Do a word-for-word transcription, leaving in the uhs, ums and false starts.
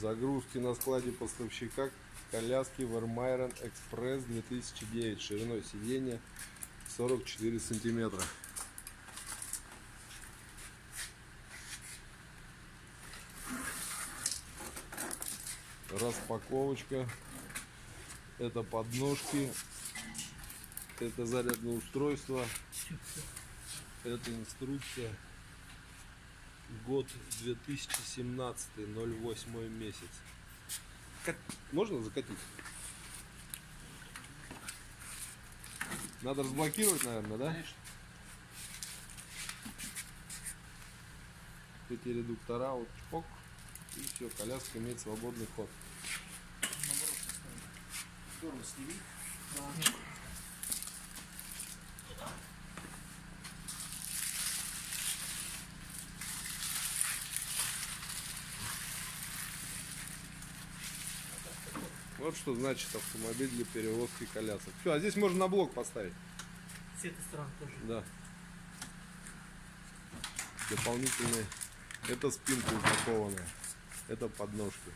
Загрузки на складе поставщика коляски Vermeiren Express две тысячи девять, шириной сиденья сорок четыре сантиметра. Распаковочка. Это подножки, это зарядное устройство, это инструкция. Год две тысячи семнадцатый, ноль восемь месяц. Как можно закатить? Надо разблокировать, наверное, да? Конечно. Эти редуктора, вот чпок, и все, коляска имеет свободный ход. Наоборот, сними. Вот что значит автомобиль для перевозки колясок. Все, а здесь можно на блок поставить. С этой стороны тоже. Да. Дополнительные. Это спинка упакованная. Это подножка.